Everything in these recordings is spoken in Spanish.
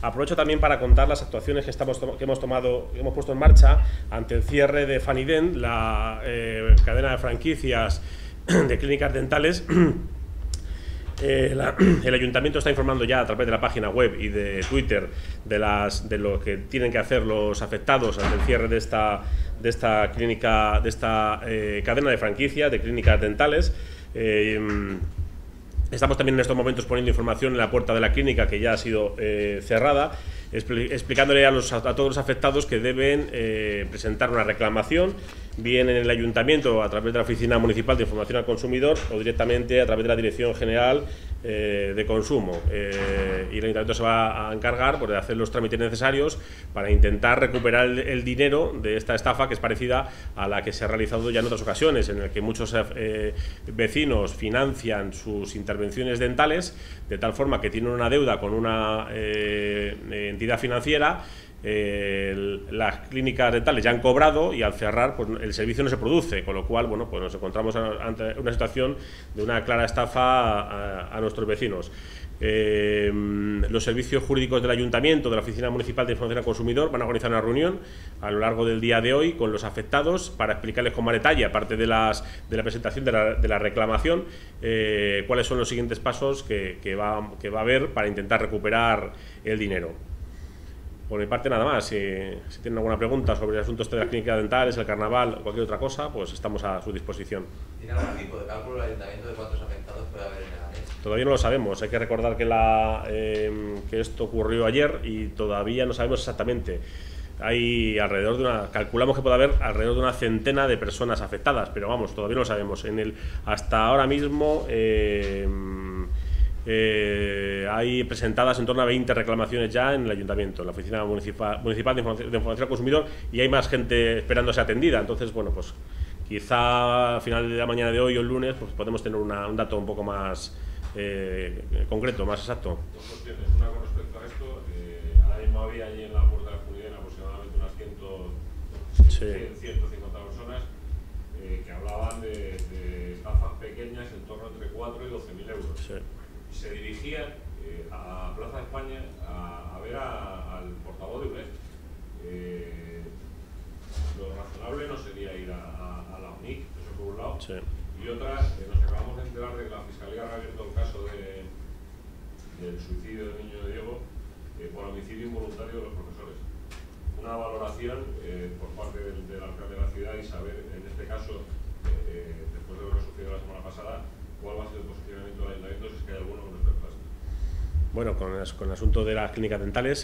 Aprovecho también para contar las actuaciones que hemos puesto en marcha ante el cierre de Fanident, la cadena de franquicias de clínicas dentales. El ayuntamiento está informando ya a través de la página web y de Twitter de lo que tienen que hacer los afectados ante el cierre de esta cadena de franquicia de clínicas dentales. Estamos también en estos momentos poniendo información en la puerta de la clínica que ya ha sido cerrada, explicándole a todos los afectados que deben presentar una reclamación, bien en el ayuntamiento a través de la Oficina Municipal de Información al Consumidor o directamente a través de la Dirección General de Consumo. Y el ayuntamiento se va a encargar de hacer los trámites necesarios para intentar recuperar el dinero de esta estafa, que es parecida a la que se ha realizado ya en otras ocasiones, en la que muchos vecinos financian sus intervenciones dentales de tal forma que tienen una deuda con una entidad financiera. Las clínicas dentales ya han cobrado y al cerrar pues, el servicio no se produce, con lo cual bueno, pues nos encontramos ante una situación de una clara estafa a nuestros vecinos. Los servicios jurídicos del ayuntamiento, de la Oficina Municipal de Información al Consumidor, van a organizar una reunión a lo largo del día de hoy con los afectados para explicarles con más detalle, aparte de la presentación de la reclamación, cuáles son los siguientes pasos que va a haber para intentar recuperar el dinero. Por mi parte, nada más. Si tienen alguna pregunta sobre el asunto de las clínicas dentales, el carnaval o cualquier otra cosa, pues estamos a su disposición. ¿Tiene algún tipo de cálculo el ayuntamiento de cuántos afectados puede haber en Leganés? Todavía no lo sabemos. Hay que recordar que esto ocurrió ayer y todavía no sabemos exactamente. Calculamos que puede haber alrededor de una centena de personas afectadas, pero vamos, todavía no lo sabemos. Hasta ahora mismo hay presentadas en torno a 20 reclamaciones ya en el ayuntamiento, en la Oficina Municipal de Información al Consumidor, y hay más gente esperándose atendida. Entonces, bueno, pues quizá a final de la mañana de hoy o el lunes pues, podemos tener un dato un poco más concreto, más exacto. Dos cuestiones. Una con respecto a esto, ahora mismo había allí en la puerta de la Comunidad aproximadamente unas 150 personas que hablaban de estafas pequeñas en torno entre 4 y 12.000 euros. Sí. Se dirigían a Plaza de España a ver al portavoz de UNED. Lo razonable no sería ir a la UNIC, eso por un lado. Sí. Y otra, nos acabamos de enterar de que la Fiscalía ha abierto el caso del suicidio del niño de Diego por homicidio involuntario de los profesores. Una valoración por parte del alcalde de la ciudad y saber, en este caso, después de lo que sucedió la semana pasada, ¿cuál va a ser el posicionamiento del ayuntamiento si es que hay alguno con respecto a esto? Bueno, con el asunto de las clínicas dentales,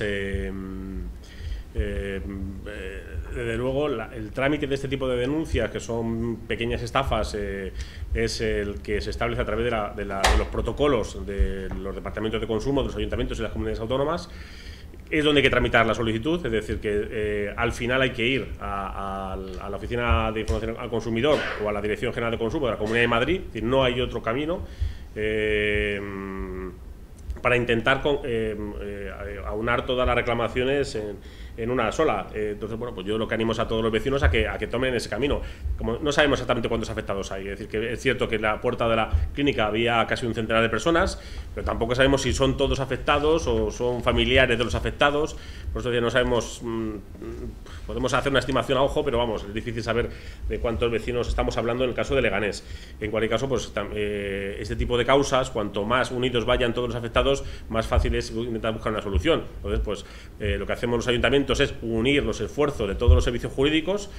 desde luego, el trámite de este tipo de denuncias, que son pequeñas estafas, es el que se establece a través de los protocolos de los departamentos de consumo, de los ayuntamientos y las comunidades autónomas. Es donde hay que tramitar la solicitud, es decir, que al final hay que ir a la Oficina de Información al Consumidor o a la Dirección General de Consumo de la Comunidad de Madrid, es decir, no hay otro camino para intentar aunar todas las reclamaciones en una sola. Entonces, bueno, pues yo lo que animo es a todos los vecinos a que tomen ese camino. Como no sabemos exactamente cuántos afectados hay, es decir, que es cierto que en la puerta de la clínica había casi un centenar de personas, pero tampoco sabemos si son todos afectados o son familiares de los afectados. Por eso ya no sabemos, podemos hacer una estimación a ojo, pero vamos, es difícil saber de cuántos vecinos estamos hablando en el caso de Leganés. En cualquier caso, pues este tipo de causas, cuanto más unidos vayan todos los afectados, más fácil es intentar buscar una solución. Entonces, pues lo que hacemos los ayuntamientos es unir los esfuerzos de todos los servicios jurídicos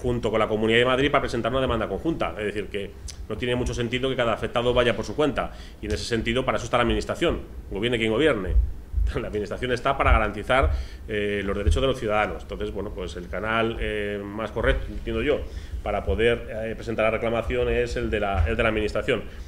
junto con la Comunidad de Madrid para presentar una demanda conjunta. Es decir, que no tiene mucho sentido que cada afectado vaya por su cuenta. Y en ese sentido, para eso está la Administración, gobierne quien gobierne. La Administración está para garantizar los derechos de los ciudadanos. Entonces, bueno, pues el canal más correcto, entiendo yo, para poder presentar la reclamación es el de la Administración.